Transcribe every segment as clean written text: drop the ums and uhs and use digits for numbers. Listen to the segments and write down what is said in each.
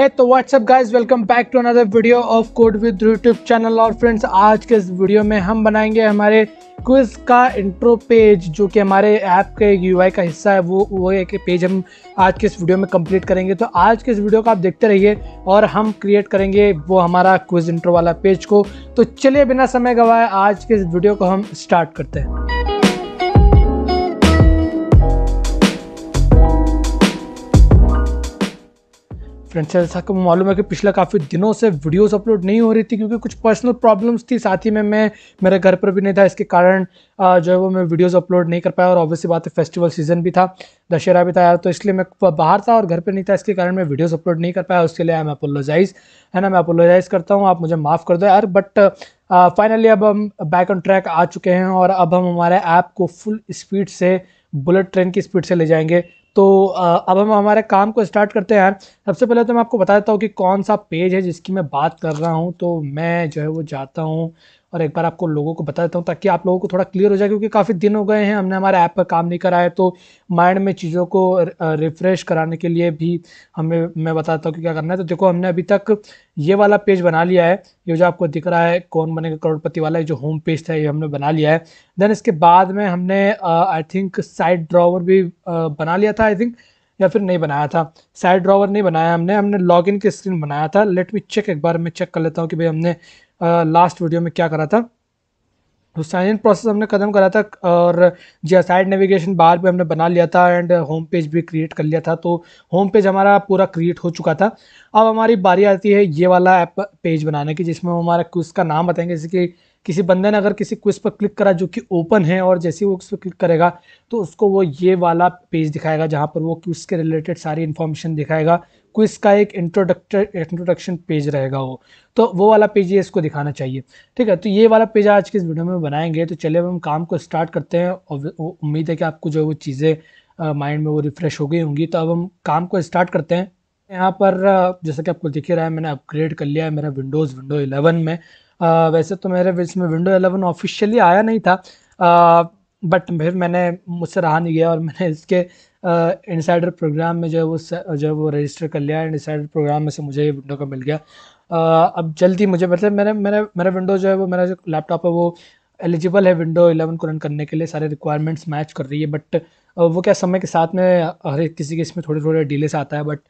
है तो what's up guys, welcome back to another video of code with YouTube channel. और friends, आज के इस वीडियो में हम बनाएंगे हमारे क्विज का इंट्रो पेज, जो कि हमारे ऐप के यूआई का हिस्सा है। वो एक पेज हम आज के इस वीडियो में कंप्लीट करेंगे। तो आज के इस वीडियो को आप देखते रहिए और हम क्रिएट करेंगे वो हमारा क्विज इंट्रो वाला पेज को। तो चलिए बिना समय गवाए आज के इस वीडियो को हम स्टार्ट करते हैं। फ्रेंड्स, जैसा कि मालूम है कि पिछले काफ़ी दिनों से वीडियोस अपलोड नहीं हो रही थी क्योंकि कुछ पर्सनल प्रॉब्लम्स थी, साथ ही में मैं मेरे घर पर भी नहीं था, इसके कारण जो है वो मैं वीडियोस अपलोड नहीं कर पाया। और ऑब्वियसली बात है, फेस्टिवल सीजन भी था, दशहरा भी था यार, तो इसलिए मैं बाहर था और घर पर नहीं था, इसके कारण मैं वीडियोस अपलोड नहीं कर पाया। उसके लिए मैं अपोलोजाइज़ है ना, मैं अपोलोजाइज़ करता हूँ, आप मुझे माफ़ कर दो यार। बट फाइनली अब हम बैक ऑन ट्रैक आ चुके हैं और अब हम हमारे ऐप को फुल स्पीड से, बुलेट ट्रेन की स्पीड से ले जाएंगे। तो अब हम हमारे काम को स्टार्ट करते हैं। सबसे पहले तो मैं आपको बता देता हूँ कि कौन सा पेज है जिसकी मैं बात कर रहा हूँ। तो मैं जो है वो जाता हूँ और एक बार आपको लोगों को बता देता हूँ ताकि आप लोगों को थोड़ा क्लियर हो जाए, क्योंकि काफ़ी दिन हो गए हैं हमने हमारे ऐप पर काम नहीं करा है। तो माइंड में चीज़ों को रिफ़्रेश कराने के लिए भी हमें मैं बताता हूँ कि क्या करना है। तो देखो, हमने अभी तक ये वाला पेज बना लिया है, ये जो आपको दिख रहा है कौन बनेगा करोड़पति वाला जो होम पेज था, ये हमने बना लिया है। देन इसके बाद में हमने आई थिंक साइड ड्रॉवर भी बना लिया था, आई थिंक, या फिर नहीं बनाया था। साइड ड्रॉवर नहीं बनाया हमने लॉगिन की स्क्रीन बनाया था। लेट मी चेक, एक बार मैं चेक कर लेता हूँ कि भाई हमने लास्ट वीडियो में क्या करा था। तो साइन इन प्रोसेस हमने ख़त्म करा था और जी साइड नेविगेशन बार भी हमने बना लिया था एंड होम पेज भी क्रिएट कर लिया था। तो होम पेज हमारा पूरा क्रिएट हो चुका था। अब हमारी बारी आती है ये वाला ऐप पेज बनाने की, जिसमें हम हमारा क्विज का नाम बताएंगे। जैसे कि किसी बंदे ने अगर किसी क्विज पर क्लिक करा जो कि ओपन है, और जैसे ही वो उस पर क्लिक करेगा तो उसको वो ये वाला पेज दिखाएगा जहाँ पर वो क्विज के रिलेटेड सारी इन्फॉर्मेशन दिखाएगा। क्विज का एक इंट्रोडक्शन पेज रहेगा वो, तो वो वाला पेज ये इसको दिखाना चाहिए। ठीक है, तो ये वाला पेज आज के इस वीडियो में बनाएंगे। तो चलिए अब हम काम को स्टार्ट करते हैं और उम्मीद है कि आपको जो वो चीज़ें माइंड में वो रिफ़्रेश हो गई होंगी। तो अब हम काम को स्टार्ट करते हैं। यहाँ पर जैसा कि आपको दिख रहा है, मैंने अपग्रेड कर लिया है मेरा विंडोज़ 11 में। वैसे तो मेरे इसमें विंडोज़ 11 ऑफिशियली आया नहीं था, बट फिर मैंने, मुझसे रहा नहीं गया और मैंने इसके इनसाइडर प्रोग्राम में जो है वो रजिस्टर कर लिया। इनसाइडर प्रोग्राम में से मुझे ये विंडो का मिल गया। अब जल्दी मुझे, मतलब मेरा विंडो जो है वो, मेरा जो लैपटॉप है वो एलिजिबल है विंडोज़ 11 को रन करने के लिए, सारे रिक्वायरमेंट्स मैच कर रही है। बट वो क्या, समय के साथ में हर किसी के इसमें थोड़े थोड़े डिले से आता है, बट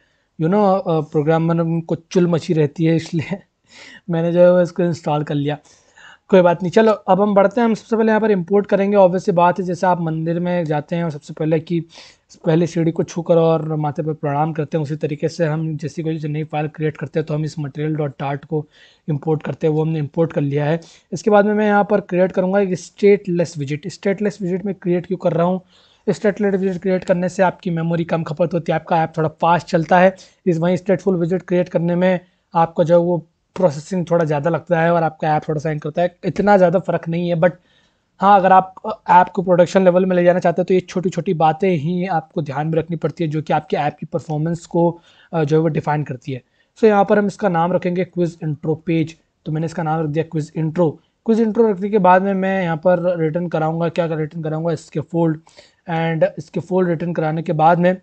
यू नो प्रोग्राम को चुल मची रहती है, इसलिए मैंने जो है वो इसको इंस्टॉल कर लिया। कोई बात नहीं, चलो अब हम बढ़ते हैं। हम सबसे पहले यहाँ पर इंपोर्ट करेंगे। ऑब्वियसली बात है, जैसे आप मंदिर में जाते हैं और सबसे पहले कि पहले सीढ़ी को छूकर और माथे पर प्रणाम करते हैं, उसी तरीके से हम जैसी कोई नई फाइल क्रिएट करते हैं तो हम इस material.dart को इंपोर्ट करते हैं। वो हमने इंपोर्ट कर लिया है। इसके बाद में मैं यहाँ पर क्रिएट करूँगा एक स्टेटलेस विजिट। स्टेटलेस विजिट में क्रिएट क्यों कर रहा हूँ? स्टेटलेस विजिट क्रिएट करने से आपकी मेमोरी कम खपत होती है, आपका ऐप थोड़ा फास्ट चलता है। इस वहीं स्टेटफुल विजिट क्रिएट करने में आपका जो वो प्रोसेसिंग थोड़ा ज़्यादा लगता है और आपका ऐप थोड़ा सा हैंग करता है। इतना ज़्यादा फ़र्क नहीं है, बट हाँ, अगर आप ऐप को प्रोडक्शन लेवल में ले जाना चाहते हो तो ये छोटी छोटी बातें ही आपको ध्यान में रखनी पड़ती है, जो कि आपके ऐप की परफॉर्मेंस को जो है वो डिफाइन करती है। सो यहाँ पर हम इसका नाम रखेंगे क्विज़ इंट्रो पेज। तो मैंने इसका नाम रख दिया क्विज़ इंट्रो। क्विज़ इंट्रो रखने के बाद में मैं यहाँ पर रिटर्न कराऊँगा, क्या रिटर्न कराऊँगा, इसके फोल्ड। एंड इसके फोल्ड रिटर्न कराने के बाद में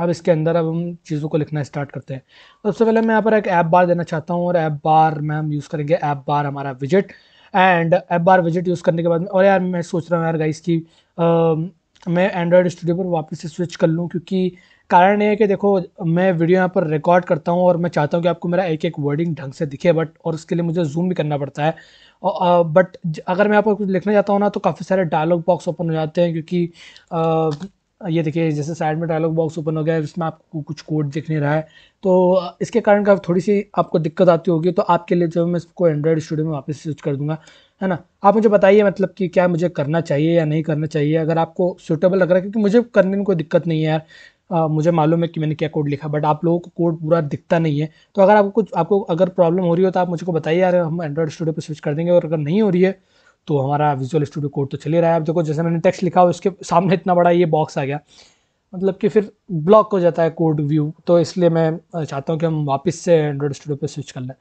अब इसके अंदर अब हम चीज़ों को लिखना स्टार्ट करते हैं। सबसे पहले मैं यहाँ पर एक ऐप बार देना चाहता हूँ और ऐप बार में हम यूज़ करेंगे ऐप बार हमारा विजिट। एंड ऐप बार विजिट यूज़ करने के बाद में, और यार मैं सोच रहा हूँ यार गाइस कि मैं एंड्रॉयड स्टूडियो पर वापस से स्विच कर लूँ, क्योंकि कारण ये है कि देखो, मैं वीडियो यहाँ पर रिकॉर्ड करता हूँ और मैं चाहता हूँ कि आपको मेरा एक एक वर्डिंग ढंग से दिखे, बट और उसके लिए मुझे जूम भी करना पड़ता है। बट अगर मैं यहाँ पर कुछ लिखना चाहता हूँ ना, तो काफ़ी सारे डायलॉग बॉक्स ओपन हो जाते हैं, क्योंकि ये देखिए जैसे साइड में डायलॉग बॉक्स ओपन हो गया है, इसमें आपको कुछ कोड दिख नहीं रहा है, तो इसके कारण का थोड़ी सी आपको दिक्कत आती होगी। तो आपके लिए जो मैं इसको एंड्रॉयड स्टूडियो में वापस स्विच कर दूंगा, है ना। आप मुझे बताइए मतलब कि क्या मुझे करना चाहिए या नहीं करना चाहिए, अगर आपको सूटेबल लग रहा है, क्योंकि मुझे करने में कोई दिक्कत नहीं है यार। मुझे मालूम है कि मैंने क्या कोड लिखा, बट आप लोगों को कोड पूरा दिखता नहीं है। तो अगर आपको कुछ, आपको अगर प्रॉब्लम हो रही हो तो आप मुझे बताइए यार, हम एंड्रॉयड स्टूडियो पर स्विच कर देंगे। और अगर नहीं हो रही है तो हमारा विजुअल स्टूडियो कोड तो चल ही रहा है। अब देखो, जैसे मैंने टेक्स्ट लिखा उसके सामने इतना बड़ा ये बॉक्स आ गया, मतलब कि फिर ब्लॉक हो जाता है कोड व्यू। तो इसलिए मैं चाहता हूँ कि हम वापस से एंड्रॉयड स्टूडियो पे स्विच कर लें,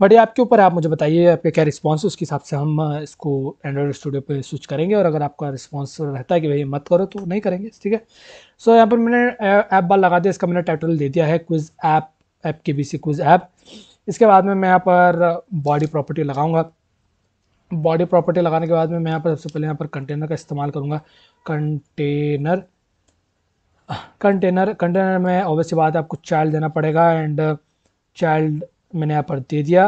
बट ये आपके ऊपर है, आप मुझे बताइए आपके क्या रिस्पॉन्स है, उसके हिसाब से हम इसको एंड्रॉयड स्टूडियो पे स्विच करेंगे। और अगर आपका रिस्पॉन्स रहता है कि भैया मत करो तो नहीं करेंगे, ठीक है। सो यहाँ पर मैंने ऐप बार लगा दिया, इसका मैंने टाइटल दे दिया है क्विज़ ऐप ऐप के बी सी क्विज ऐप। इसके बाद में मैं यहाँ पर बॉडी प्रॉपर्टी लगाऊंगा। बॉडी प्रॉपर्टी लगाने के बाद में मैं यहाँ पर सबसे पहले यहाँ पर कंटेनर का इस्तेमाल करूँगा। कंटेनर में ऑब्वियसली बात है आपको चाइल्ड देना पड़ेगा, एंड चाइल्ड मैंने यहाँ पर दे दिया,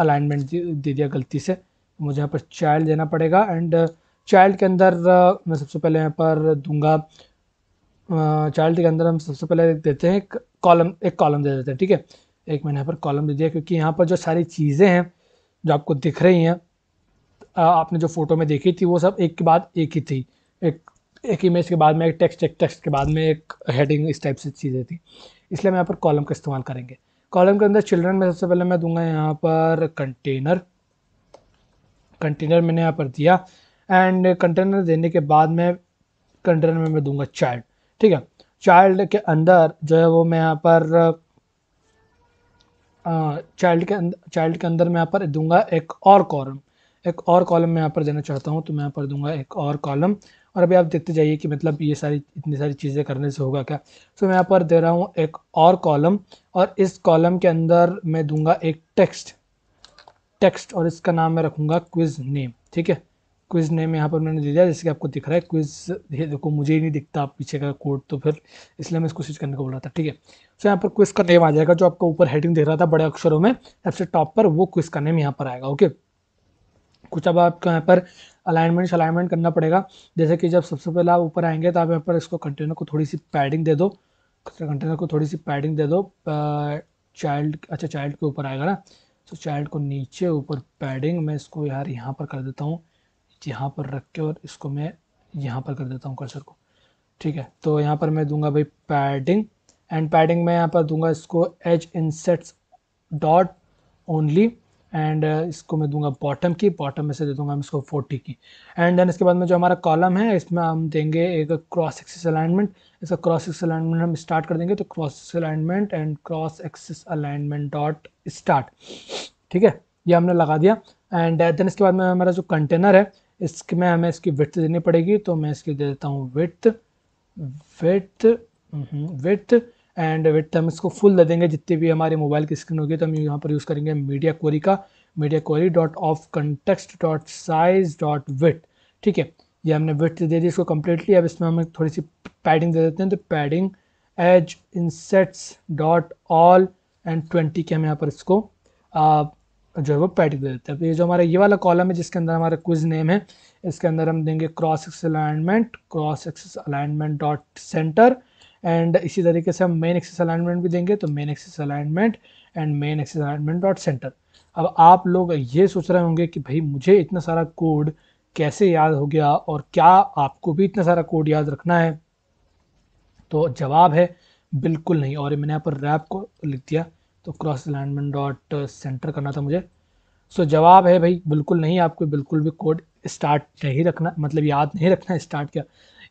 अलाइनमेंट दे दिया गलती से, मुझे यहाँ पर चाइल्ड देना पड़ेगा। एंड चाइल्ड के अंदर मैं सबसे पहले यहाँ पर दूंगा, चाइल्ड के अंदर हम सबसे पहले देते हैं एक कॉलम दे देते हैं, ठीक है। एक मैंने यहाँ पर कॉलम दे दिया क्योंकि यहाँ पर जो सारी चीज़ें हैं जो आपको दिख रही हैं, आपने जो फ़ोटो में देखी थी वो सब एक के बाद एक ही थी, एक इमेज के बाद में एक टेक्स्ट के बाद में एक हेडिंग, इस टाइप से चीज़ें थी, इसलिए हम यहाँ पर कॉलम का इस्तेमाल करेंगे। कॉलम के अंदर चिल्ड्रन में सबसे पहले मैं दूंगा यहाँ पर कंटेनर मैंने यहाँ पर दिया, एंड कंटेनर देने के बाद में कंटेनर में मैं दूंगा चाइल्ड, ठीक है। चाइल्ड के अंदर जो है वो मैं यहाँ पर चाइल्ड के अंदर मैं यहाँ पर दूंगा एक और कॉलम मैं यहाँ पर देना चाहता हूँ, तो मैं यहाँ पर दूंगा एक और कॉलम। और अभी आप देखते जाइए कि मतलब ये सारी इतनी सारी चीज़ें करने से होगा क्या। तो मैं यहाँ पर दे रहा हूँ एक और कॉलम, और इस कॉलम के अंदर मैं दूंगा एक टेक्स्ट, और इसका नाम मैं रखूँगा क्विज़ नेम, ठीक है। क्विज़ नेम यहाँ पर मैंने दे दिया, जैसे कि आपको दिख रहा है क्विज़, देखो मुझे ही नहीं दिखता पीछे का कोड, तो फिर इसलिए मैं इसको स्विच करने को बोल रहा था, ठीक है। तो यहाँ पर क्विज़ का नेम आ जाएगा, जो आपको ऊपर हेडिंग दिख रहा था बड़े अक्षरों में सबसे टॉप पर, वो क्विज़ का नेम यहाँ पर आएगा, ओके। कुछ अब आपको यहाँ पर अलाइनमेंट करना पड़ेगा, जैसे कि जब सबसे पहले आप ऊपर आएंगे तो आप यहाँ पर इसको कंटेनर को थोड़ी सी पैडिंग दे दो। चाइल्ड, अच्छा चाइल्ड के ऊपर आएगा ना, तो चाइल्ड को नीचे ऊपर पैडिंग, मैं इसको यार यहाँ पर कर देता हूँ, यहाँ पर रख के, और इसको मैं यहाँ पर कर देता हूँ कर्सर को, ठीक है। तो यहाँ पर मैं दूंगा भाई पैडिंग, एंड पैडिंग में यहाँ पर दूंगा इसको edge insets dot only, and इसको मैं दूंगा बॉटम में से दे दूंगा मैं इसको 40 की। एंड देन इसके बाद में जो हमारा कॉलम है इसमें हम देंगे एक क्रॉस एक्सिस अलाइनमेंट, इसका क्रॉस एक्सिस अलाइनमेंट हम स्टार्ट कर देंगे, तो cross alignment and cross axis alignment dot start, ठीक है, ये हमने लगा दिया। एंड देन इसके बाद में हमारा जो कंटेनर है इसमें हमें इसकी विड्थ देनी पड़ेगी, तो मैं इसकी दे देता हूँ विड्थ, एंड विड्थ हम इसको फुल दे देंगे, जितनी भी हमारे मोबाइल की स्क्रीन होगी। तो हम यहाँ पर यूज़ करेंगे media query dot of context dot size dot width, ठीक है। ये हमने विड्थ दे दी इसको कम्प्लीटली। अब इसमें हमें थोड़ी सी पैडिंग दे देते हैं, तो padding edge insets dot all and 20 के हम यहाँ पर इसको जो है वो पैडिंग दे देते हैं। ये जो हमारा ये वाला कॉलम है जिसके अंदर हमारा क्विज नेम है, इसके अंदर हम देंगे cross axis alignment dot centre, and इसी तरीके से हम मेन एक्सिस अलाइनमेंट भी देंगे, तो main axis alignment and main axis alignment dot centre. अब आप लोग ये सोच रहे होंगे कि भाई मुझे इतना सारा कोड कैसे याद हो गया, और क्या आपको भी इतना सारा कोड याद रखना है? तो जवाब है बिल्कुल नहीं। और मैंने यहाँ पर रैप को लिख दिया, तो क्रॉस अलाइनमेंट डॉट सेंटर करना था मुझे। सो जवाब है भाई बिल्कुल नहीं, आपको बिल्कुल भी कोड स्टार्ट नहीं रखना, मतलब याद नहीं रखना है, स्टार्ट क्या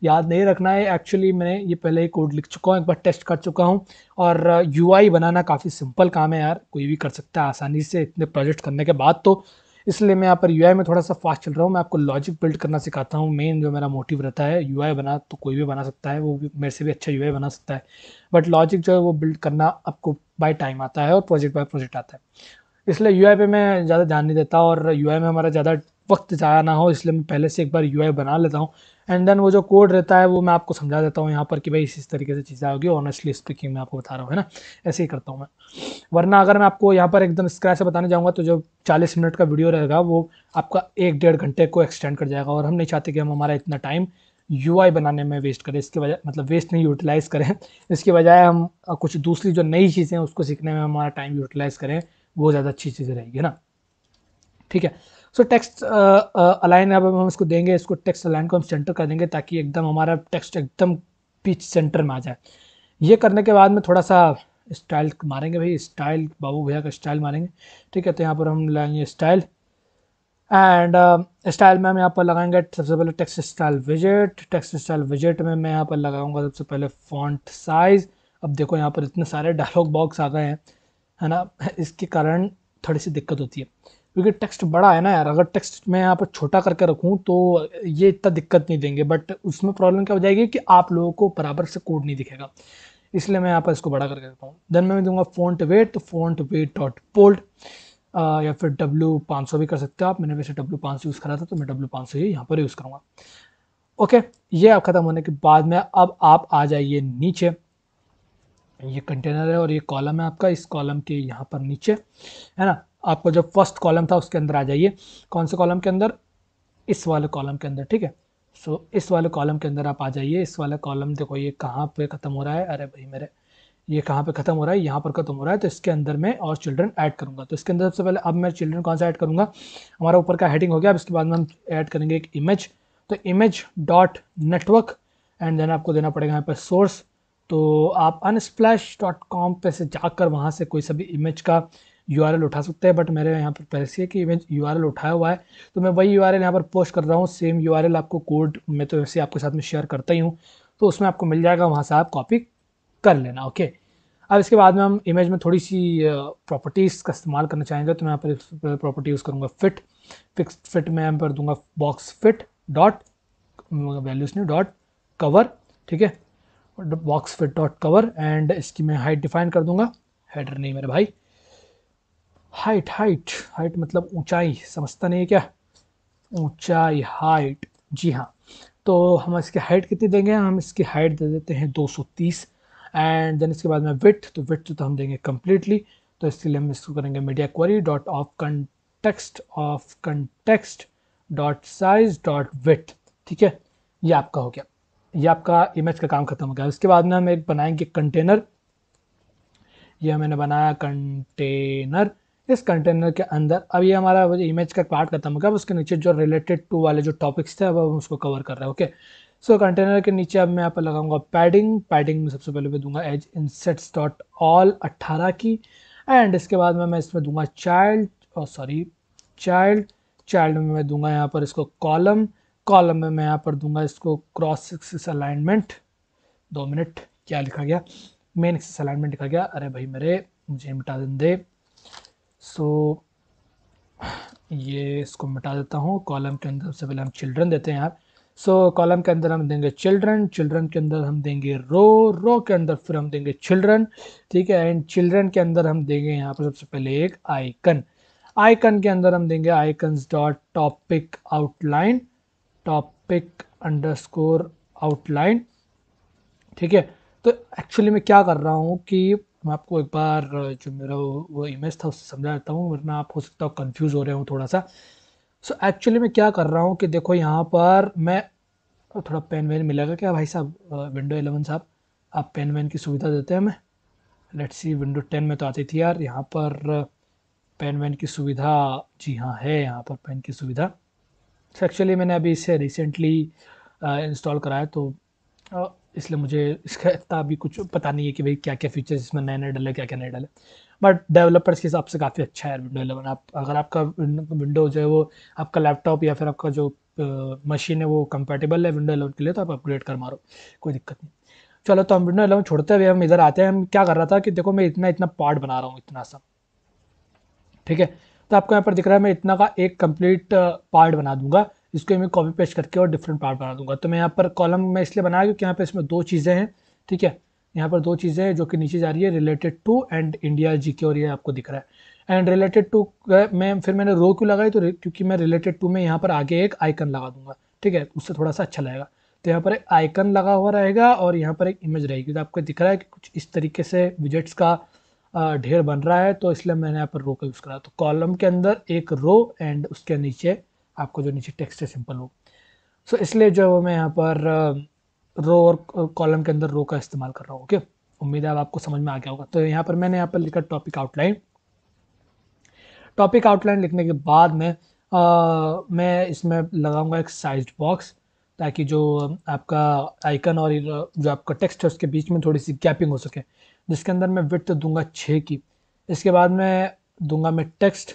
याद नहीं रखना है। एक्चुअली मैंने ये पहले ही कोड लिख चुका हूँ, एक बार टेस्ट कर चुका हूँ। और यूआई बनाना काफ़ी सिंपल काम है यार, कोई भी कर सकता है आसानी से इतने प्रोजेक्ट करने के बाद, तो इसलिए मैं यहाँ पर यूआई में थोड़ा सा फास्ट चल रहा हूँ। मैं आपको लॉजिक बिल्ड करना सिखाता हूँ, मेन जो मेरा मोटिव रहता है। यूआई बना तो कोई भी बना सकता है, वो भी मेरे से भी अच्छा यूआई बना सकता है, बट लॉजिक जो है वो बिल्ड करना आपको बाय टाइम आता है और प्रोजेक्ट बाय प्रोजेक्ट आता है, इसलिए यूआई पे मैं ज़्यादा ध्यान नहीं देता। और यूआई में हमारा ज़्यादा वक्त ज़ाया ना हो, इसलिए मैं पहले से एक बार यूआई बना लेता हूँ, एंड देन वो जो कोड रहता है वो मैं आपको समझा देता हूँ यहाँ पर कि भाई इस तरीके से चीज़ें होगी। ऑनेस्टली स्पीकिंग मैं आपको बता रहा हूँ, है ना, ऐसे ही करता हूँ मैं, वरना अगर मैं आपको यहाँ पर एकदम स्क्रैच से बताने जाऊँगा तो जो 40 मिनट का वीडियो रहेगा वो आपका 1-1.5 घंटे को एक्सटेंड कर जाएगा, और हम नहीं चाहते कि हम हमारा इतना टाइम यूआई बनाने में वेस्ट करें। इसके बजाय, मतलब वेस्ट नहीं, यूटिलाइज़ करें। इसके बजाय हम कुछ दूसरी जो नई चीज़ें हैं उसको सीखने में हमारा टाइम यूटिलाइज़ करें, वो ज़्यादा अच्छी चीज़ें रहेगी, है ना, ठीक है। सो टेक्स्ट अलाइन, अब हम इसको देंगे, इसको टेक्स्ट अलाइन को हम सेंटर कर देंगे ताकि एकदम हमारा टेक्स्ट एकदम पिच सेंटर में आ जाए। ये करने के बाद में थोड़ा सा स्टाइल मारेंगे भाई, स्टाइल बाबू भैया का स्टाइल मारेंगे, ठीक है। तो यहाँ पर हम लाएंगे स्टाइल, एंड स्टाइल में हम यहाँ पर लगाएंगे सबसे पहले टेक्स्ट स्टाइल विजिट में मैं यहाँ पर लगाऊंगा सबसे पहले फॉन्ट साइज़। अब देखो यहाँ पर इतने सारे डायलॉग बॉक्स आ गए हैं, है ना, इसके कारण थोड़ी सी दिक्कत होती है क्योंकि टेक्स्ट बड़ा है ना यार। अगर टेक्स्ट मैं यहाँ पर छोटा करके रखूँ तो ये इतना दिक्कत नहीं देंगे, बट उसमें प्रॉब्लम क्या हो जाएगी कि आप लोगों को बराबर से कोड नहीं दिखेगा। इसलिए मैं यहाँ पर इसको बड़ा करके रखता हूँ। देन मैं दूंगा फ़ॉन्ट वेट, तो फ़ॉन्ट वेट डॉट बोल्ड या फिर W500 भी कर सकते हो आप। मैंने वैसे W500 यूज़ करा था तो मैं W500 ही यहाँ पर यूज़ करूँगा। ओके, ये आप ख़त्म होने के बाद में अब आप आ जाइए नीचे। ये कंटेनर है और ये कॉलम है आपका, इस कॉलम के यहाँ पर नीचे है ना, आपको जो फर्स्ट कॉलम था उसके अंदर आ जाइए। कौन से कॉलम के अंदर? इस वाले कॉलम के अंदर, ठीक है। सो इस वाले कॉलम के अंदर आप आ जाइए। इस वाले कॉलम देखो ये कहाँ पे ख़त्म हो रहा है, अरे भाई मेरे ये कहाँ पे ख़त्म हो रहा है, यहाँ पर ख़त्म हो रहा है। तो इसके अंदर मैं और चिल्ड्रन ऐड करूँगा। तो इसके अंदर सबसे पहले अब मैं चिल्ड्रन कौन सा ऐड करूँगा, हमारा ऊपर का हेडिंग हो गया। अब इसके बाद में हम ऐड करेंगे एक इमेज। तो image dot network and then आपको देना पड़ेगा यहाँ पर सोर्स। तो आप unsplash.com पे से जाकर वहाँ से कोई सभी इमेज का URL उठा सकते हैं, बट मेरे यहाँ पर पैसे है कि इमेज URL उठाया हुआ है तो मैं वही URL यहाँ पर पोस्ट कर रहा हूँ। सेम URL आपको कोड में तो वैसे आपके साथ में शेयर करता ही हूँ, तो उसमें आपको मिल जाएगा, वहाँ से आप कॉपी कर लेना। ओके, अब इसके बाद में हम इमेज में थोड़ी सी प्रॉपर्टीज़ का इस्तेमाल करना चाहेंगे। तो मैं यहाँ पर प्रॉपर्टी यूज़ करूँगा फिट, फिक्स फिट में यहाँ पर दूंगा box fit dot values new dot cover, ठीक है, box fit dot cover. And इसकी मैं हाइट डिफाइन कर दूंगा, हेडर नहीं मेरे भाई, हाइट हाइट हाइट मतलब ऊंचाई, समझता नहीं है क्या, ऊंचाई हाइट, जी हाँ। तो हम इसकी हाइट कितनी देंगे, हम इसकी हाइट दे देते हैं 230। एंड देन इसके बाद में विड्थ, तो विड्थ तो हम देंगे कम्प्लीटली, तो इसके लिए हम इसको करेंगे media query dot of context dot size dot width, ठीक है। ये आपका हो गया, ये आपका इमेज का काम खत्म हो गया। उसके बाद में हम एक बनाएंगे कंटेनर। ये मैंने बनाया कंटेनर, इस कंटेनर के अंदर अब ये हमारा इमेज का पार्ट खत्म हो गया। अब उसके नीचे जो रिलेटेड टू वाले जो टॉपिक्स थे अब हम उसको कवर कर रहे हैं। ओके, सो कंटेनर के नीचे अब मैं यहाँ पर लगाऊंगा पैडिंग। पैडिंग में सबसे पहले मैं दूंगा एज इंसेट्स डॉट ऑल 18 की। एंड इसके बाद में मैं इसमें दूंगा चाइल्ड, सॉरी चाइल्ड, चाइल्ड में मैं दूंगा यहाँ पर इसको कॉलम, कॉलम में मैं यहाँ पर दूंगा इसको क्रॉस एक्सिस अलाइनमेंट। 2 मिनट, क्या लिखा गया, मेन एक्सिस अलाइनमेंट लिखा गया, अरे भाई मेरे मुझे मिटा दे। सो ये इसको मिटा देता हूँ। कॉलम के अंदर सबसे पहले हम चिल्ड्रन देते हैं यार। सो कॉलम के अंदर हम देंगे चिल्ड्रन, चिल्ड्रन के अंदर हम देंगे रो, रो के अंदर फिर हम देंगे चिल्ड्रन, ठीक है। एंड चिल्ड्रन के अंदर हम देंगे यहाँ पर सबसे पहले एक आइकन। आइकन के अंदर हम देंगे icons dot topic outline, topic underscore outline, ठीक है। तो एक्चुअली मैं क्या कर रहा हूँ कि मैं आपको एक बार जो मेरा वो इमेज था उससे समझा देता हूँ, वरना आप हो सकता हो कंफ्यूज हो रहे हो थोड़ा सा। सो एक्चुअली मैं क्या कर रहा हूँ कि देखो यहाँ पर मैं थोड़ा पेन वेन मिलेगा क्या भाई साहब, विंडो 11 साहब आप पेन वेन की सुविधा देते हैं हमें। लेट्स सी, विंडो 10 में तो आती थी यार। यहाँ पर पेन वेन की सुविधा, जी हाँ है यहाँ पर पेन की सुविधा। एक्चुअली मैंने अभी इसे रिसेंटली इंस्टॉल कराया तो इसलिए मुझे इसका इतना अभी कुछ पता नहीं है कि भाई क्या क्या फीचर्स इसमें नए नए डाले, क्या क्या नए डाले, बट डेवलपर्स के हिसाब से काफ़ी अच्छा है विंडो 11। आप अगर आपका विंडो जो है वो आपका लैपटॉप या फिर आपका जो मशीन है वो कंपेटेबल है विंडो 11 के लिए, तो आप अपग्रेड कर मारो, कोई दिक्कत नहीं। चलो, तो हम विंडो 11 छोड़ते हुए हम इधर आते हैं। हम क्या कर रहा था कि देखो मैं इतना पार्ट बना रहा हूँ, इतना सा, ठीक है। तो आपको यहाँ पर दिख रहा है मैं इतना का एक कंप्लीट पार्ट बना दूंगा, इसको मैं कॉपी पेस्ट करके और डिफरेंट पार्ट बना दूंगा। तो मैं यहाँ पर कॉलम में इसलिए बनाया क्योंकि यहाँ पर इसमें 2 चीज़ें हैं, ठीक है। यहाँ पर 2 चीज़ें हैं जो कि नीचे जा रही है, related to and India GK, और ये आपको दिख रहा है। एंड रिलेटेड टू में फिर मैंने रो क्यों लगाई, तो क्योंकि मैं रिलेटेड टू में यहाँ पर आगे एक आइकन लगा दूंगा, ठीक है, उससे थोड़ा सा अच्छा लगेगा। तो यहाँ पर एक आइकन लगा हुआ रहेगा और यहाँ पर एक इमेज रहेगी। तो आपको दिख रहा है कि कुछ इस तरीके से विजेट्स का ढेर बन रहा है, तो इसलिए मैंने यहाँ पर रो का यूज़ करा। तो कॉलम के अंदर एक रो एंड उसके नीचे आपको जो नीचे टेक्स्ट है सिंपल हो, सो इसलिए जो मैं यहाँ पर रो और कॉलम के अंदर रो का इस्तेमाल कर रहा हूँ। ओके, उम्मीद है अब आपको समझ में आ गया होगा। तो यहाँ पर मैंने यहाँ पर लिखा टॉपिक आउटलाइन। टॉपिक आउटलाइन लिखने के बाद में मैं इसमें लगाऊंगा एक साइज बॉक्स, ताकि जो आपका आइकन और जो आपका टेक्स्ट है उसके बीच में थोड़ी सी गैपिंग हो सके, जिसके अंदर मैं विड्थ दूंगा 6 की। इसके बाद में दूंगा मैं टेक्स्ट,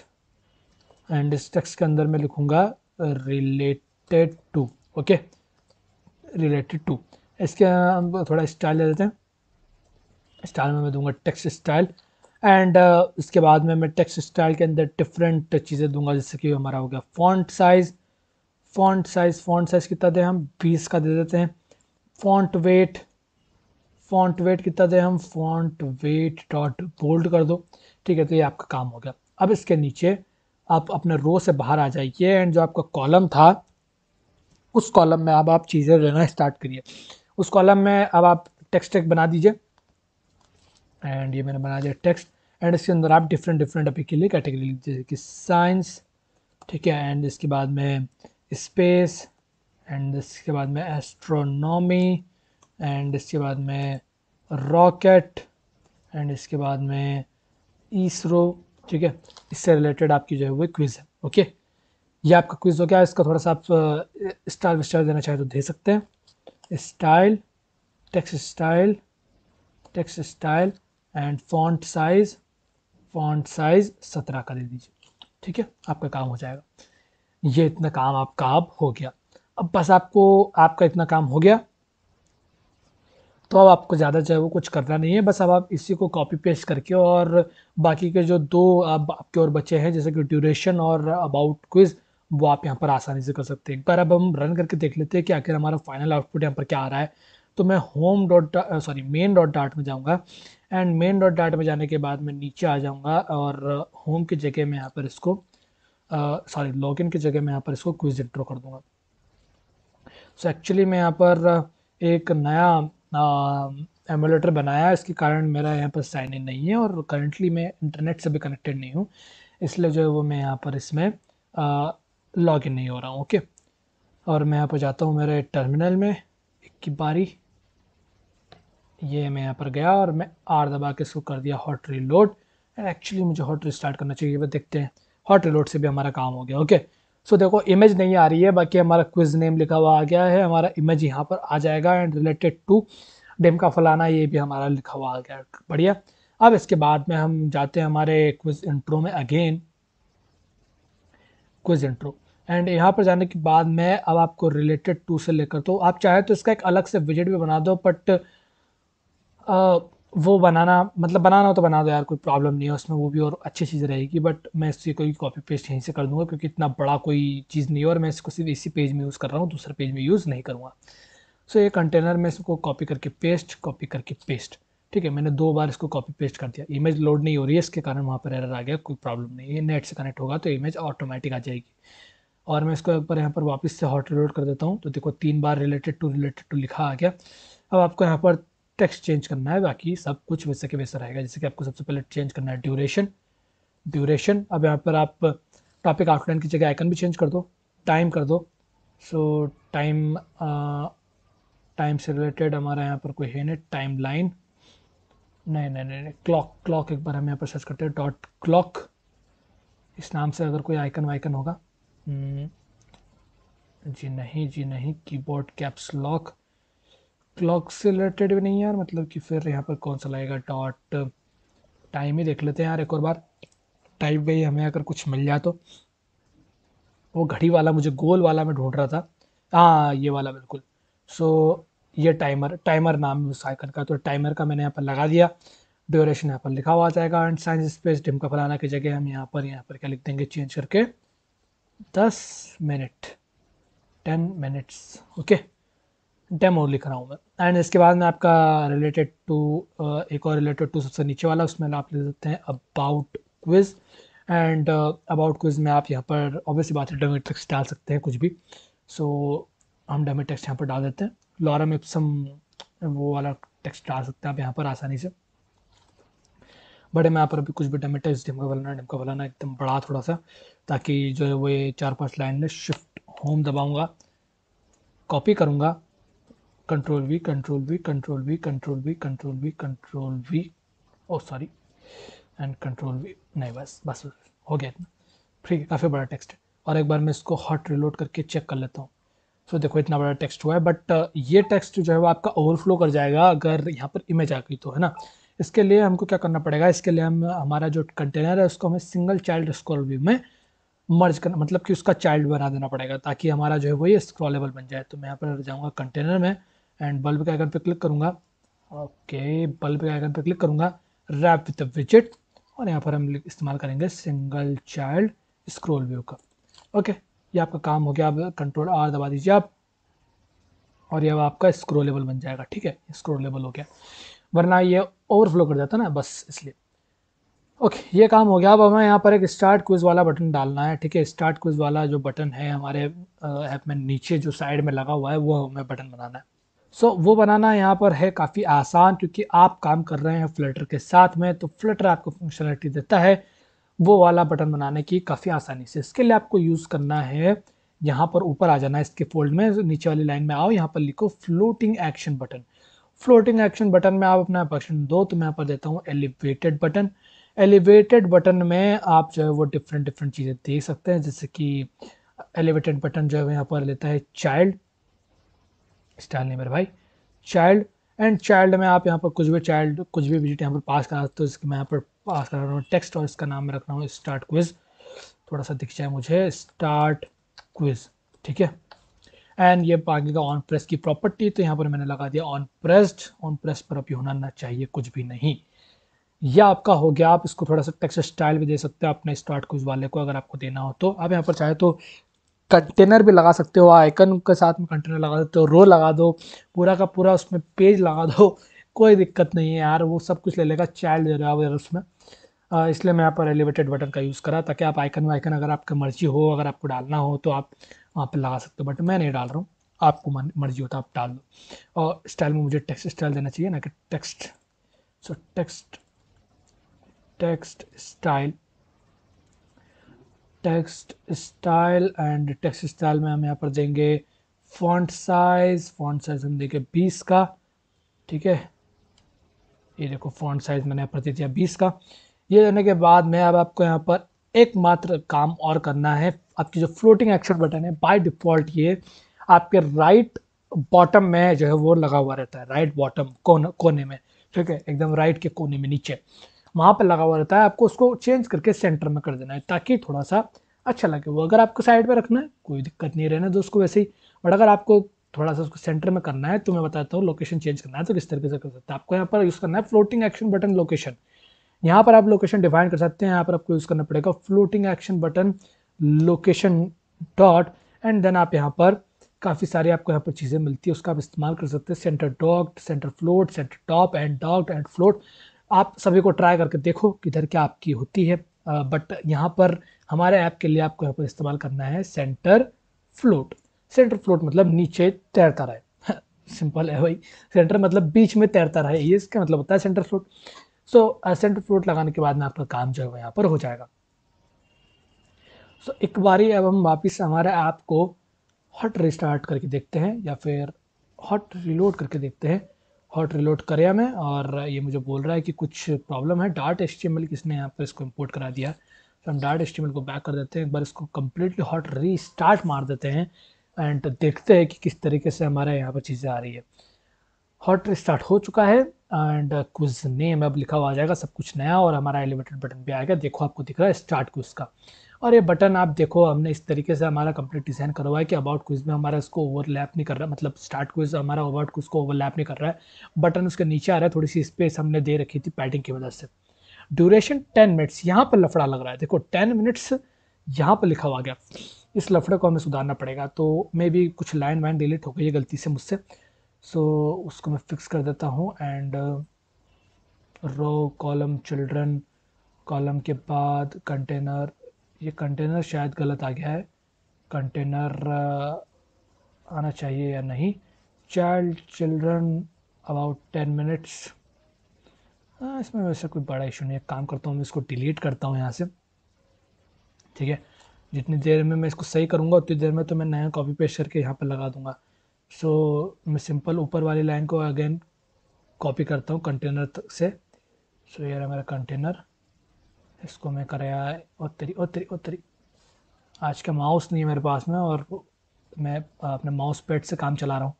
एंड इस टेक्स्ट के अंदर मैं लिखूंगा related to, okay, related to. इसके थोड़ा स्टाइल दे देते हैं, स्टाइल में मैं दूंगा टेक्स्ट स्टाइल। एंड इसके बाद में मैं टेक्स्ट स्टाइल के अंदर डिफरेंट चीज़ें दूंगा, जैसे कि हमारा हो गया फॉन्ट साइज। फॉन्ट साइज कितना दें हम, 20 का दे देते हैं। फॉन्ट वेट, फ़ॉन्ट वेट कितना दे, हम फ़ॉन्ट वेट डॉट बोल्ड कर दो, ठीक है। तो ये आपका काम हो गया। अब इसके नीचे आप अपने रो से बाहर आ जाइए एंड जो आपका कॉलम था उस कॉलम में अब आप चीज़ें लेना स्टार्ट करिए। उस कॉलम में अब आप टेक्स्ट एक बना दीजिए एंड ये मैंने बना दिया टेक्स्ट एंड इसके अंदर आप डिफरेंट डिफरेंट अभी के लिए कैटेगरी लिख जैसे कि साइंस, ठीक है, एंड इसके बाद में स्पेस एंड इसके बाद में एस्ट्रोनॉमी एंड इसके बाद में रॉकेट एंड इसके बाद में इसरो, ठीक है। इससे रिलेटेड आपकी जो है वो क्विज़ है, ओके। ये आपका क्विज़ हो गया। इसका थोड़ा सा आप स्टाइल विस्टाइल देना चाहे तो दे सकते हैं, style, text style, text style and font size, font size 17 का दे दीजिए, ठीक है। आपका काम हो जाएगा। ये इतना काम आपका अब हो गया। अब बस आपको आपका इतना काम हो गया तो अब आपको ज़्यादा जो है वो कुछ करना नहीं है। बस अब आप इसी को कॉपी पेस्ट करके और बाकी के जो दो अब आपके और बचे हैं जैसे कि ड्यूरेशन और अबाउट क्विज़ वो आप यहाँ पर आसानी से कर सकते हैं। एक बार अब हम रन करके देख लेते हैं कि आखिर हमारा फाइनल आउटपुट यहाँ पर क्या आ रहा है। तो मैं मेन डॉट डाट में जाऊँगा एंड मेन डॉट डाट में जाने के बाद मैं नीचे आ जाऊँगा और होम की जगह में यहाँ पर इसको लॉगिन की जगह मैं यहाँ पर इसको क्विज़ इंट्रो कर दूँगा। सो एक्चुअली मैं यहाँ पर एक नया एमुलेटर बनाया, इसके कारण मेरा यहाँ पर साइन इन नहीं है और करंटली मैं इंटरनेट से भी कनेक्टेड नहीं हूँ, इसलिए जो है वो मैं यहाँ पर इसमें लॉग इन नहीं हो रहा हूँ, ओके। और मैं यहाँ पर जाता हूँ मेरे टर्मिनल में एक की बारी, ये मैं यहाँ पर गया और मैं आर दबा के इसको कर दिया हॉट रीलोड एंड एक्चुअली मुझे हॉट रिस्टार्ट करना चाहिए। वह देखते हैं, हॉट रीलोड से भी हमारा काम हो गया, ओके। सो देखो इमेज नहीं आ रही है, बाकी हमारा क्विज़ नेम लिखा हुआ आ गया है, हमारा इमेज यहाँ पर आ जाएगा एंड रिलेटेड टू डेम का फलाना ये भी हमारा लिखा हुआ आ गया, बढ़िया। अब इसके बाद में हम जाते हैं हमारे क्विज़ इंट्रो में, अगेन क्विज़ इंट्रो, एंड यहाँ पर जाने के बाद में अब आपको रिलेटेड टू से लेकर, तो आप चाहे तो इसका एक अलग से विजिट भी बना दो, बट वो बनाना हो तो बना दो यार, कोई प्रॉब्लम नहीं है उसमें, वो भी और अच्छी चीज़ रहेगी। बट मैं इससे कोई कॉपी पेस्ट यहीं से कर दूंगा क्योंकि इतना बड़ा कोई चीज़ नहीं है और मैं इसको सिर्फ इसी पेज में यूज़ कर रहा हूँ, दूसरे पेज में यूज़ नहीं करूँगा। सो ये कंटेनर में इसको कॉपी करके पेस्ट, कॉपी करके पेस्ट, ठीक है। मैंने 2 बार इसको कॉपी पेस्ट कर दिया। इमेज लोड नहीं हो रही है, इसके कारण वहाँ पर एरर आ गया, कोई प्रॉब्लम नहीं है। नेट से कनेक्ट होगा तो इमेज ऑटोमेटिक आ जाएगी। और मैं इसको एक बार यहाँ पर वापस से हॉट रीलोड कर देता हूँ, तो देखो 3 बार रिलेटेड टू लिखा आ गया। अब आपको यहाँ पर टेक्स्ट चेंज करना है, बाकी सब कुछ वैसे के वैसा रहेगा। जैसे कि आपको सबसे पहले चेंज करना है ड्यूरेशन। अब यहाँ पर आप टॉपिक आउटलाइन की जगह आइकन भी चेंज कर दो, टाइम कर दो। सो टाइम से रिलेटेड हमारा यहाँ पर कोई है नहीं, टाइम लाइन नहीं, क्लॉक एक बार हम यहाँ पर सर्च करते हैं, डॉट क्लॉक, इस नाम से अगर कोई आइकन वाइकन होगा। जी नहीं, कीबोर्ड कैप्स लॉक, क्लॉक से रिलेटेड भी नहीं है यार, मतलब कि फिर यहाँ पर कौन सा लगेगा। डॉट टाइम ही देख लेते हैं यार एक और बार, टाइम पे ही हमें अगर कुछ मिल जाए तो। वो घड़ी वाला मुझे गोल वाला मैं ढूंढ रहा था, हाँ ये वाला बिल्कुल। सो ये टाइमर नाम है उस आइकन का, तो टाइमर का मैंने यहाँ पर लगा दिया। ड्यूरेशन यहाँ पर लिखा हुआ जाएगा एंड साइंस स्पेस डिम का फलाना की जगह हम यहाँ पर क्या लिख देंगे, चेंज करके 10 मिनट्स, ओके, डेमो लिख रहा हूँ मैं। एंड इसके बाद में आपका रिलेटेड टू, एक और रिलेटेड टू सबसे नीचे वाला, उसमें आप ले सकते हैं about quiz and about quiz में आप यहाँ पर ऑब्वियसली बात है डमी टेक्स्ट डाल सकते हैं कुछ भी। सो हम डमी टेक्स्ट यहाँ पर डाल देते हैं, लॉरम इप्सम वो वाला टेक्स्ट डाल सकते हैं आप यहाँ पर आसानी से। बड़े मैं यहाँ पर अभी कुछ भी डमी टेक्स्ट डिमका फलाना एकदम बड़ा थोड़ा सा, ताकि जो है वो ये 4-5 लाइन में शिफ्ट होम दबाऊँगा, कॉपी करूँगा, control V, oh sorry, and control V नहीं, बस हो गया इतना, ठीक है, काफ़ी बड़ा टेक्स्ट है। और एक बार मैं इसको हॉट रिलोड करके चेक कर लेता हूँ। सो देखो इतना बड़ा टेक्स्ट हुआ है, बट ये टेक्स्ट जो है वो आपका ओवरफ्लो कर जाएगा अगर यहाँ पर इमेज आ गई तो, है ना। इसके लिए हमको क्या करना पड़ेगा, इसके लिए हम हमारा जो कंटेनर है उसको हमें सिंगल चाइल्ड स्क्रॉल व्यू में मर्ज करना, मतलब कि उसका चाइल्ड बना देना पड़ेगा ताकि हमारा जो है वो ये स्क्रॉलेबल बन जाए। तो मैं यहाँ पर जाऊँगा कंटेनर में एंड बल्ब के आइकन पे क्लिक करूँगा, ओके, बल्ब के आइकन पे क्लिक करूँगा, रैप विद विजेट, और यहाँ पर हम इस्तेमाल करेंगे सिंगल चाइल्ड स्क्रॉल व्यू का, ओके। ये आपका काम हो गया। अब कंट्रोल आर दबा दीजिए आप और यह आपका स्क्रोलेबल बन जाएगा। ठीक है, स्क्रोलेबल हो गया, वरना ये ओवरफ्लो कर जाता ना, बस इसलिए। ओके, ये काम हो गया। अब हमें यहाँ पर एक स्टार्ट क्विज़ वाला बटन डालना है। ठीक है, स्टार्ट क्विज़ वाला जो बटन है हमारे ऐप में नीचे जो साइड में लगा हुआ है, वो हमें बटन बनाना है। सो वो बनाना यहाँ पर है काफ़ी आसान, क्योंकि आप काम कर रहे हैं फ्लटर के साथ में, तो फ्लटर आपको फंक्शनलिटी देता है वो वाला बटन बनाने की काफ़ी आसानी से। इसके लिए आपको यूज़ करना है, यहाँ पर ऊपर आ जाना है इसके फोल्ड में, नीचे वाली लाइन में आओ, यहाँ पर लिखो floating action button. Floating action button में आप अपना बटन दो, तो मैं यहाँ पर देता हूँ एलिवेटेड बटन। एलिवेटेड बटन में आप जो है वो डिफरेंट डिफरेंट चीज़ें देख सकते हैं, जैसे कि एलिवेटेड बटन जो है यहाँ पर लेता है चाइल्ड, स्टाइल नहीं मेरे भाई, चाइल्ड। एंड चाइल्ड में आप यहाँ पर कुछ भी चाइल्ड, कुछ भी विजिट यहाँ पर पास करा सकते हो। इसके मैं यहाँ पर पास करा रहा हूँ टेक्स्ट, और इसका नाम मैं रख रहा हूँ स्टार्ट क्विज, थोड़ा सा दिख जाए मुझे, स्टार्ट क्विज। ठीक है, एंड ये आगे का ऑन प्रेस की प्रॉपर्टी, तो यहाँ पर मैंने लगा दिया ऑन प्रेस्ड। ऑन प्रेस पर अभी होना ना चाहिए कुछ भी नहीं। यह आपका हो गया। आप इसको थोड़ा सा टेक्स्ट स्टाइल भी दे सकते हो अपने स्टार्ट क्विज वाले को, अगर आपको देना हो तो। आप यहाँ पर चाहे तो कंटेनर भी लगा सकते हो, आइकन के साथ में कंटेनर लगा सकते हो, रो लगा दो, पूरा का पूरा उसमें पेज लगा दो, कोई दिक्कत नहीं है यार, वो सब कुछ ले लेगा, चाइल्ड दे रहा है उसमें। इसलिए मैं यहाँ पर एलिवेटेड बटन का यूज़ करा, ताकि आप आइकन वाइकन अगर आपकी मर्जी हो, अगर आपको डालना हो तो आप वहाँ पर लगा सकते हो, बट मैं नहीं डाल रहा हूँ, आपको मर्जी हो तो आप डाल दो। और स्टाइल में मुझे टेक्स्ट स्टाइल देना चाहिए ना कि text, so text, text style, text style. And text style में हम यहाँ पर देंगे फॉन्ट साइज, फॉन्ट साइज हम देंगे 20 का। ठीक है, ये देखो फॉन्ट साइज मैंने यहाँ पर दे दिया 20 का। ये देने के बाद में अब आपको यहाँ पर एकमात्र काम और करना है, आपकी जो फ्लोटिंग एक्शन बटन है बाय डिफ़ॉल्ट ये आपके राइट बॉटम में जो है वो लगा हुआ रहता है, राइट बॉटम कोने में। ठीक है, एकदम राइट के कोने में नीचे वहाँ पर लगा हुआ रहता है, आपको उसको चेंज करके सेंटर में कर देना है, ताकि थोड़ा सा अच्छा लगे। वो अगर आपको साइड में रखना है कोई दिक्कत नहीं, रहना तो उसको वैसे ही, बट अगर आपको थोड़ा सा उसको सेंटर में करना है, तो मैं बताता हूँ लोकेशन चेंज करना है तो किस तरीके से कर सकते हैं। आपको यहाँ पर यूज़ करना है फ्लोटिंग एक्शन बटन लोकेशन, यहाँ पर आप लोकेशन डिफाइन कर सकते हैं। यहाँ पर आपको यूज़ करना पड़ेगा floating action button location dot, and then आप यहाँ पर काफ़ी सारी आपको यहाँ पर चीज़ें मिलती है, उसका आप इस्तेमाल कर सकते हैं, centre dot, centre float, centre top, and dot, and float. आप सभी को ट्राई करके देखो किधर क्या आपकी होती है, बट यहाँ पर हमारे ऐप के लिए आपको यहाँ पर इस्तेमाल करना है सेंटर फ्लोट। सेंटर फ्लोट मतलब नीचे तैरता रहे, सिंपल है भाई, सेंटर मतलब बीच में तैरता रहे, ये इसका मतलब होता है centre float. So centre float लगाने के बाद में आपका काम जो है यहाँ पर हो जाएगा। सो एक बारी अब हम वापस हमारे ऐप को हॉट रिस्टार्ट करके देखते हैं, या फिर हॉट रिलोड करके देखते हैं। हॉट रिलोड करें मैं, और ये मुझे बोल रहा है कि कुछ प्रॉब्लम है, डार्ट HTML किसने यहाँ पर इसको इंपोर्ट करा दिया। तो हम डार्ट HTML को बैक कर देते हैं, एक बार इसको कम्प्लीटली हॉट रीस्टार्ट मार देते हैं, एंड देखते हैं कि किस तरीके से हमारे यहाँ पर चीज़ें आ रही है। हॉट रिस्टार्ट हो चुका है, एंड क्विज नेम अब लिखा हुआ आ जाएगा, सब कुछ नया, और हमारा एलिवेटेड बटन भी आएगा। देखो आपको दिख रहा है स्टार्ट क्विज का, और ये बटन आप देखो हमने इस तरीके से हमारा कंप्लीट डिज़ाइन करवाया है कि अबाउट क्विज़ में हमारा इसको ओवरलैप नहीं कर रहा है, मतलब स्टार्ट क्विज़ हमारा अबाउट क्विज़ को ओवरलैप नहीं कर रहा है, बटन उसके नीचे आ रहा है, थोड़ी सी स्पेस हमने दे रखी थी पैडिंग की वजह से। ड्यूरेशन 10 मिनट्स, यहाँ पर लफड़ा लग रहा है, देखो 10 मिनट्स यहाँ पर लिखा हुआ गया, इस लफड़े को हमें सुधारना पड़ेगा। तो मे बी कुछ लाइन वाइन डिलीट हो गई है गलती से मुझसे, सो उसको मैं फिक्स कर देता हूँ। And row column children, column के बाद कंटेनर, ये कंटेनर शायद गलत आ गया है, कंटेनर आना चाहिए या नहीं, चाइल्ड चिल्ड्रन अबाउट 10 मिनट्स, इसमें वैसे कोई बड़ा इशू नहीं है। काम करता हूँ मैं, इसको डिलीट करता हूँ यहाँ से। ठीक है, जितनी देर में मैं इसको सही करूँगा उतनी देर में तो मैं नया कॉपी पेस्ट करके यहाँ पर लगा दूँगा। सो मैं सिंपल ऊपर वाली लाइन को अगेन कॉपी करता हूँ कंटेनर तक से। सो ये रहा मेरा कंटेनर, इसको मैं कराया ओतरी, आज का माउस नहीं है मेरे पास में, और मैं अपने माउस पैड से काम चला रहा हूँ,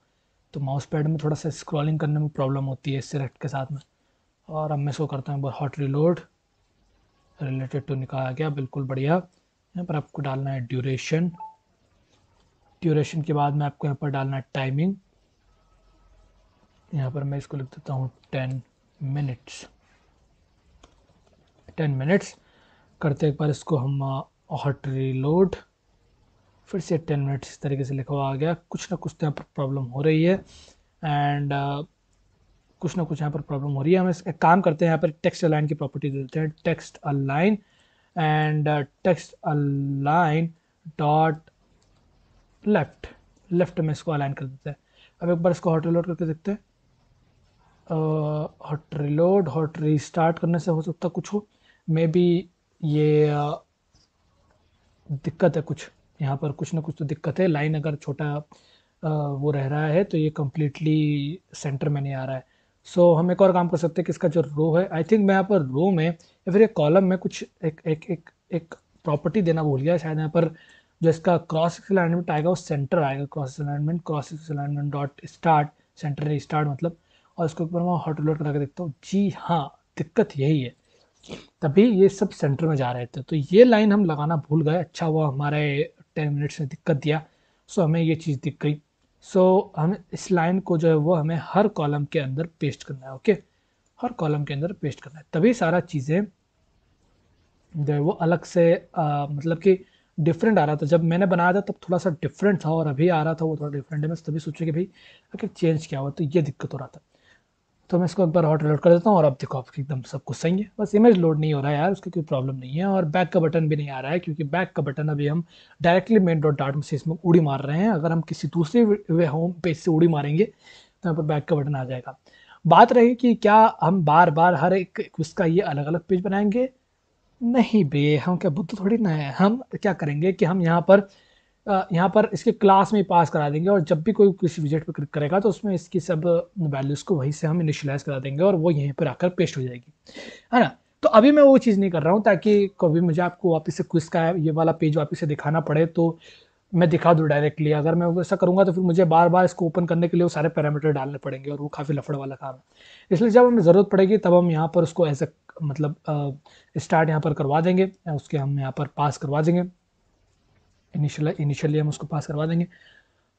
तो माउस पैड में थोड़ा सा स्क्रॉलिंग करने में प्रॉब्लम होती है सिलेक्ट के साथ में। और अब मैं इसको करता हूँ हॉट रिलोड, रिलेटेड टू निकाला गया, बिल्कुल बढ़िया। यहाँ पर आपको डालना है ड्यूरेशन, ड्यूरेशन के बाद में आपको यहाँ पर डालना है टाइमिंग, यहाँ पर मैं इसको लिख देता हूँ 10 मिनट्स, 10 मिनट्स करते। एक बार इसको हम हॉट रीलोड, फिर से 10 मिनट इस तरीके से लिखा हुआ आ गया। कुछ ना कुछ तो यहाँ पर प्रॉब्लम हो रही है एंड कुछ ना कुछ यहाँ पर प्रॉब्लम हो रही है। हम एक काम करते हैं, यहाँ पर टेक्स्ट अलाइन की प्रॉपर्टी देते हैं, text align and text align dot left, left में इसको अलाइन कर देते हैं। अब एक बार इसको हॉट रिलोड करके देखते हैं। हॉट रिलोड, हॉट रीस्टार्ट करने से हो सकता कुछ हो, मे बी ये दिक्कत है कुछ, यहाँ पर कुछ ना कुछ तो दिक्कत है। लाइन अगर छोटा वो रह रहा है तो ये कम्प्लीटली सेंटर में नहीं आ रहा है। सो हम एक और काम कर सकते हैं कि इसका जो रो है, आई थिंक मैं यहाँ पर रो में या फिर एक कॉलम में कुछ एक प्रॉपर्टी देना भूल गया। शायद यहाँ पर जो इसका क्रॉस एक्सिस अलाइनमेंट आएगा वो सेंटर आएगा, cross axis alignment dot start, centre restart मतलब। और इसके ऊपर मैं हॉट रिलोड करा के देखता हूँ। जी हाँ, दिक्कत यही है, तभी ये सब सेंटर में जा रहे थे। तो ये लाइन हम लगाना भूल गए, अच्छा हुआ हमारे 10 मिनट्स ने दिक्कत दिया। सो हमें ये चीज़ दिख गई। सो हमें इस लाइन को जो है वो हमें हर कॉलम के अंदर पेस्ट करना है। ओके, हर कॉलम के अंदर पेस्ट करना है, तभी सारा चीज़ें जो है वो अलग से मतलब कि डिफरेंट आ रहा था। जब मैंने बनाया था तब थोड़ा सा डिफरेंट था और अभी आ रहा था वो थोड़ा डिफरेंट है। मैं तभी सोचा कि भाई अगर चेंज क्या हुआ, तो ये दिक्कत हो रहा था। तो मैं इसको एक बार हॉट लोड कर देता हूँ और अब देखो आपकी एकदम सब कुछ सही है। बस इमेज लोड नहीं हो रहा है यार, उसकी कोई प्रॉब्लम नहीं है। और बैक का बटन भी नहीं आ रहा है, क्योंकि बैक का बटन अभी हम डायरेक्टली मेन डॉट डाट में से इसमें उड़ी मार रहे हैं। अगर हम किसी दूसरे होम पेज से उड़ी मारेंगे तो यहाँ पर बैक का बटन आ जाएगा। बात रही कि क्या हम बार बार हर एक उसका ये अलग अलग पेज बनाएंगे? नहीं बे, हम क्या बुद्ध थोड़ी ना है। हम क्या करेंगे कि हम यहाँ पर इसके क्लास में पास करा देंगे और जब भी कोई किसी विजेट पर क्लिक करेगा तो उसमें इसकी सब वैल्यूज़ को वहीं से हम इनिशियलाइज करा देंगे और वो यहीं पर आकर पेस्ट हो जाएगी, है ना। तो अभी मैं वो चीज़ नहीं कर रहा हूँ ताकि कभी मुझे आपको वापस से क्विज़ का ये वाला पेज वापस से दिखाना पड़े तो मैं दिखा दूँ डायरेक्टली। अगर मैं वैसा करूँगा तो फिर मुझे बार बार इसको ओपन करने के लिए वो सारे पैरामीटर डालने पड़ेंगे और वो काफ़ी लफड़ वाला काम है। इसलिए जब हमें ज़रूरत पड़ेगी तब हम यहाँ पर उसको एज ए मतलब स्टार्ट यहाँ पर करवा देंगे, उसके हम यहाँ पर पास करवा देंगे, इनिशियली हम उसको पास करवा देंगे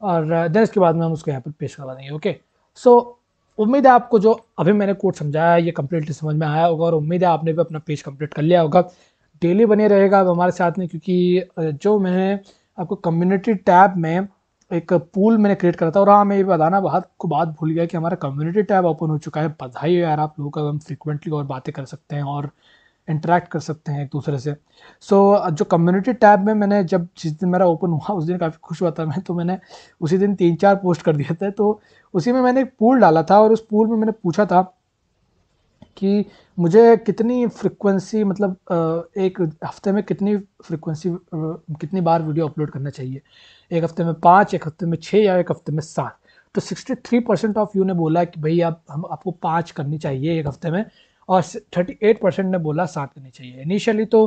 और देन इसके बाद में हम उसको यहाँ पर पेश करवा देंगे। ओके, सो उम्मीद है आपको जो अभी मैंने कोड समझाया ये कम्प्लीटली समझ में आया होगा और उम्मीद है आपने भी अपना पेज कंप्लीट कर लिया होगा। डेली बने रहेगा अब हमारे साथ में, क्योंकि जो मैंने आपको कम्युनिटी टैब में एक पूल मैंने क्रिएट करा था। और हाँ, मैं ये बताना बात भूल गया कि हमारा कम्युनिटी टैब ओपन हो चुका है। बधाई यार आप लोगों का, हम फ्रिक्वेंटली और बातें कर सकते हैं और इंटरेक्ट कर सकते हैं एक दूसरे से। सो जो कम्युनिटी टैब में मैंने जब जिस दिन मेरा ओपन हुआ उस दिन काफ़ी खुश हुआ था मैं, तो मैंने उसी दिन 3-4 पोस्ट कर दिए थे। तो उसी में मैंने एक पूल डाला था और उस पूल में मैंने पूछा था कि मुझे कितनी फ्रिक्वेंसी मतलब एक हफ्ते में कितनी बार वीडियो अपलोड करना चाहिए, एक हफ्ते में 5, एक हफ्ते में 6 या एक हफ्ते में 7। तो 63% ऑफ यू ने बोला कि भाई आपको 5 करनी चाहिए एक हफ्ते में और 38% ने बोला 7 करनी चाहिए। इनिशियली तो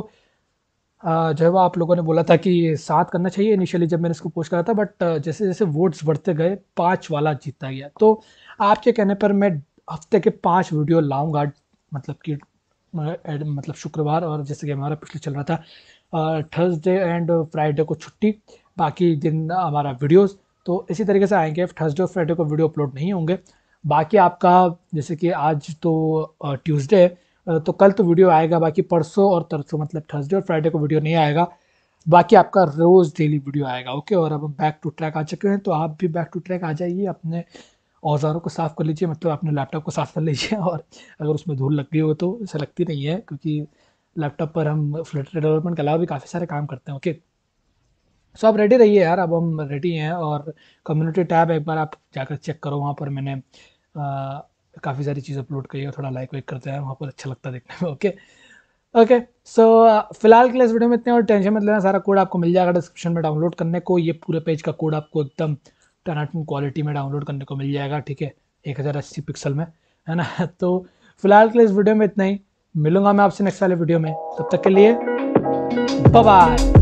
जो है वो आप लोगों ने बोला था कि 7 करना चाहिए इनिशियली जब मैंने इसको पोस्ट करा था, बट जैसे जैसे वोट्स बढ़ते गए 5 वाला जीतता गया। तो आपके कहने पर मैं हफ्ते के 5 वीडियो लाऊंगा, मतलब शुक्रवार और जैसे कि हमारा पिछले चल रहा था थर्सडे एंड फ्राइडे को छुट्टी, बाकी दिन हमारा वीडियोस। तो इसी तरीके से आएंगे, थर्सडे और फ्राइडे को वीडियो अपलोड नहीं होंगे। बाकी आपका जैसे कि आज तो ट्यूसडे है तो कल तो वीडियो आएगा, बाकी परसों और तरसों मतलब थर्सडे और फ्राइडे को वीडियो नहीं आएगा। बाकी आपका रोज़ डेली वीडियो आएगा। ओके, और अब हम बैक टू ट्रैक आ चुके हैं, तो आप भी बैक टू ट्रैक आ जाइए, अपने औजारों को साफ़ कर लीजिए, मतलब अपने लैपटॉप को साफ़ कर लीजिए। और अगर उसमें धूल लग गई हो तो ऐसा लगती नहीं है, क्योंकि लैपटॉप पर हम फ्लटर डेवलपमेंट के अलावा भी काफ़ी सारे काम करते हैं। ओके, सो आप रेडी रहिए यार, अब हम रेडी हैं। और कम्युनिटी टैब एक बार आप जाकर चेक करो, वहाँ पर मैंने काफ़ी सारी चीज़ अपलोड की है, थोड़ा लाइक वाइक करते हैं वहाँ पर, अच्छा लगता है देखने में। ओके, सो फिलहाल के लिए इस वीडियो में इतने, और टेंशन मत लेना, सारा कोड आपको मिल जाएगा डिस्क्रिप्शन में डाउनलोड करने को। ये पूरे पेज का कोड आपको एकदम 10 क्वालिटी में डाउनलोड करने को मिल जाएगा, ठीक है, 1080 पिक्सल में, है ना। तो फिलहाल के लिए इस वीडियो में इतना ही, मिलूंगा मैं आपसे नेक्स्ट वाले वीडियो में, तब तक के लिए बाय बाय।